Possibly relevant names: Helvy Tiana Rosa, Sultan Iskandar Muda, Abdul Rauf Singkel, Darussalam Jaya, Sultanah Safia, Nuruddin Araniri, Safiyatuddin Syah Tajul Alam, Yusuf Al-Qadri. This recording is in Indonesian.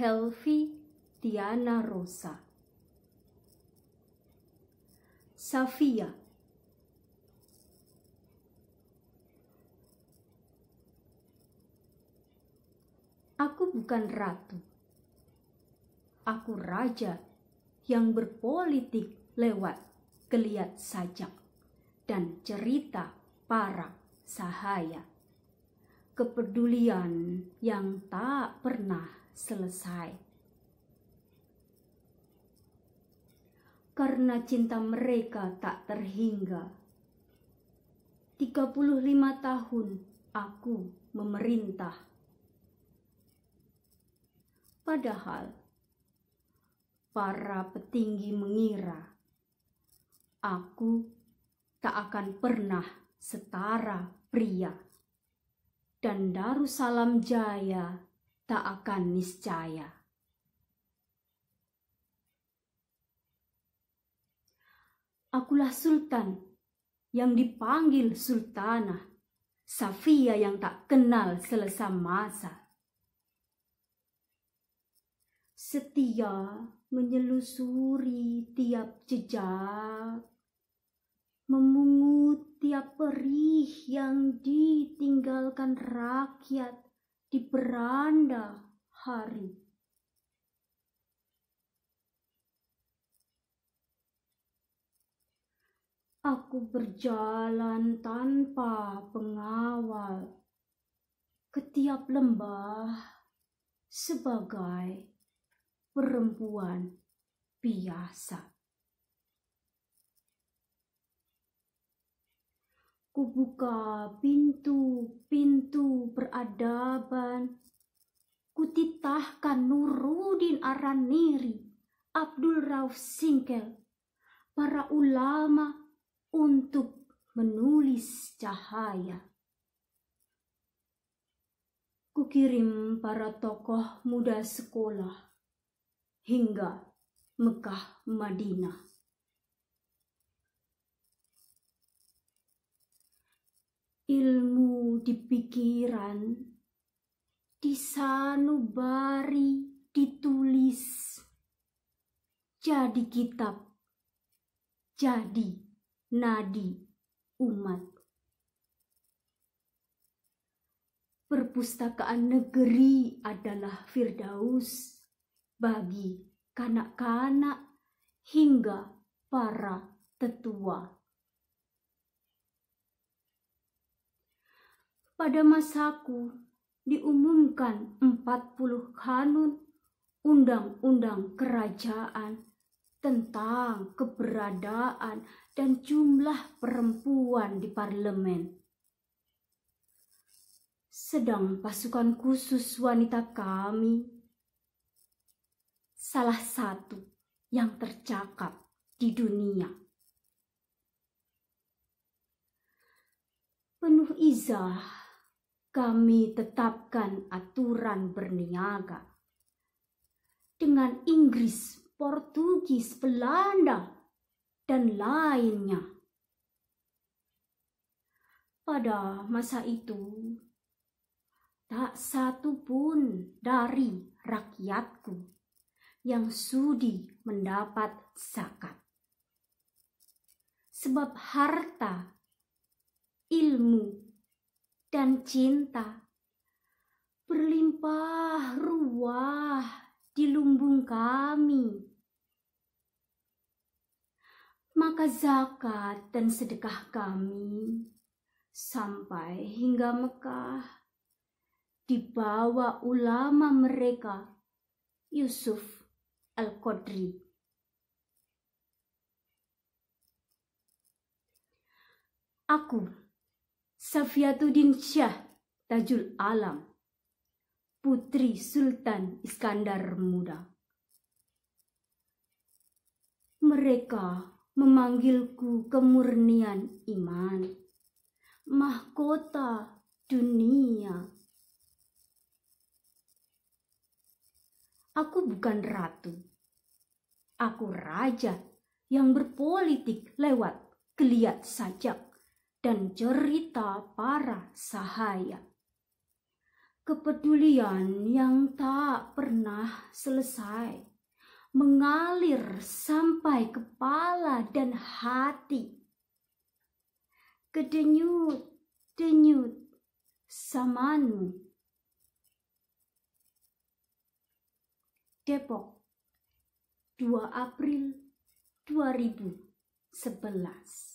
Helvy Tiana Rosa. Safia. Aku bukan ratu. Aku raja yang berpolitik lewat geliat sajak dan cerita para sahaya. Kepedulian yang tak pernah selesai. Karena cinta mereka tak terhingga. 35 tahun aku memerintah. Padahal para petinggi mengira aku tak akan pernah setara pria, dan Darussalam Jaya tak akan niscaya. Akulah sultan yang dipanggil Sultanah Safia yang tak kenal selesa masa. Setia menyelusuri tiap jejak, memungut tiap perih yang ditinggalkan rakyat di beranda hari. Aku berjalan tanpa pengawal ke tiap lembah sebagai perempuan biasa. Kubuka pintu-pintu peradaban. Kutitahkan Nuruddin Araniri, Abdul Rauf Singkel, para ulama untuk menulis cahaya. Kukirim para tokoh muda sekolah hingga Mekah Madinah. Ilmu di pikiran, di sanubari ditulis, jadi kitab, jadi nadi umat. Perpustakaan negeri adalah firdaus bagi kanak-kanak hingga para tetua. Pada masaku diumumkan 40 kanun undang-undang kerajaan tentang keberadaan dan jumlah perempuan di parlemen. Sedang pasukan khusus wanita kami salah satu yang tercakap di dunia. Penuh izah, kami tetapkan aturan berniaga dengan Inggris, Portugis, Belanda, dan lainnya. Pada masa itu, tak satu pun dari rakyatku yang sudi mendapat zakat. Sebab harta, ilmu, dan cinta berlimpah ruah di lumbung kami. Maka zakat dan sedekah kami sampai hingga Mekah dibawa ulama mereka Yusuf Al-Qadri. Aku, Safiyatuddin Syah Tajul Alam, putri Sultan Iskandar Muda. Mereka memanggilku kemurnian iman, mahkota dunia. Aku bukan ratu. Aku raja yang berpolitik lewat geliat sajak dan cerita para sahaya. kepedulian yang tak pernah selesai mengalir sampai kepala dan hati. Kedenyut-denyut samanu. Depok, 2 April 2011.